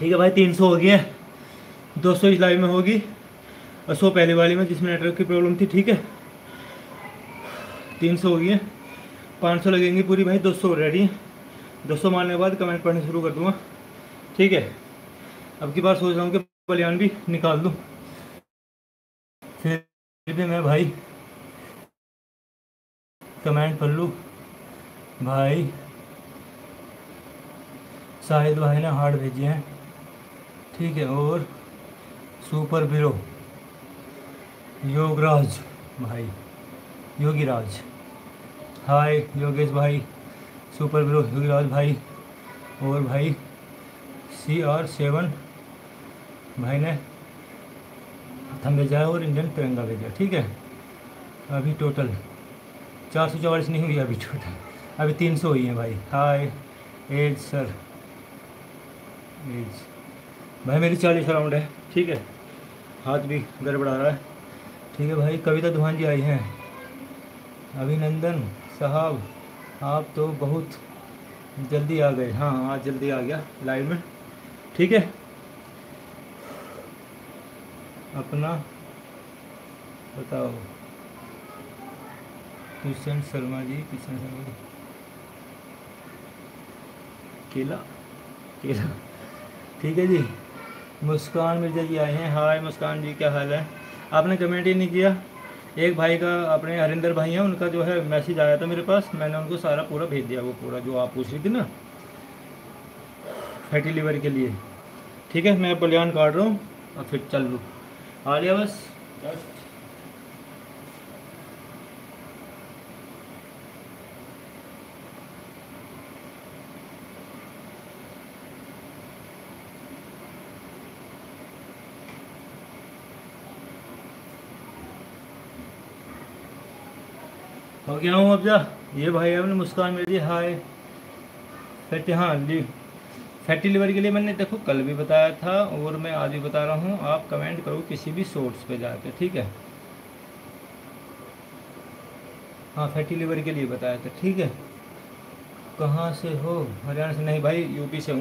ठीक है भाई, 300 हो गए हैं, 200 इस लाइव में होगी और 100 पहले वाली में जिसमें नेटवर्क की प्रॉब्लम थी। ठीक है, 300 हो गई हैं, 500 लगेंगी पूरी भाई, 200 रेडी हैं। 200 मारने के बाद कमेंट पढ़ने शुरू कर दूंगा। ठीक है, अब की बार सोच रहा हूँ कि बलियान भी निकाल दूँ, फिर भी मैं भाई कमेंट पढ़ लूँ। भाई शाहिद भाई ने हार्ड भेजे हैं, ठीक है, और सुपर ब्रो योगराज भाई, योगीराज, हाय योगेश भाई, सुपर ब्रो योगीराज भाई, और भाई CR7 भाई ने थम भेजा है और इंडियन तिरंगा भेजा। ठीक है, अभी टोटल 444 नहीं हुई, अभी टोटल अभी 300 हुई है भाई। हाय एज सर, एज भाई मेरी 40 राउंड है। ठीक है, हाथ भी गड़बड़ा रहा है। ठीक है भाई, कविता धुवान जी आई हैं। अभिनंदन साहब आप तो बहुत जल्दी आ गए। हाँ आज जल्दी आ गया लाइव में। ठीक है, अपना बताओ। किशन शर्मा जी, किशन शर्मा जी, केला केला, ठीक है जी। मुस्कान मिर्जा जी आए हैं। हाय मुस्कान जी, क्या हाल है? आपने कमेंट ही नहीं किया। एक भाई का, अपने हरिंदर भाई हैं, उनका जो है मैसेज आया था मेरे पास, मैंने उनको सारा पूरा भेज दिया, वो पूरा जो आप पूछ रही थी ना फैटी लीवर के लिए। ठीक है, मैं बलियान काट रहा हूँ और फिर चल लूँ। आ गया बस। हो गया हूँ अब जा। ये भाई आपने मुस्कान मेरी, हाय फैटी, हाँ जी फैटी लिवर के लिए मैंने देखो कल भी बताया था और मैं आज भी बता रहा हूँ, आप कमेंट करो किसी भी सोर्स पे जाके। ठीक है, हाँ फैटी लिवर के लिए बताया था। ठीक है, कहाँ से हो? हरियाणा से? नहीं भाई, यूपी से हूँ।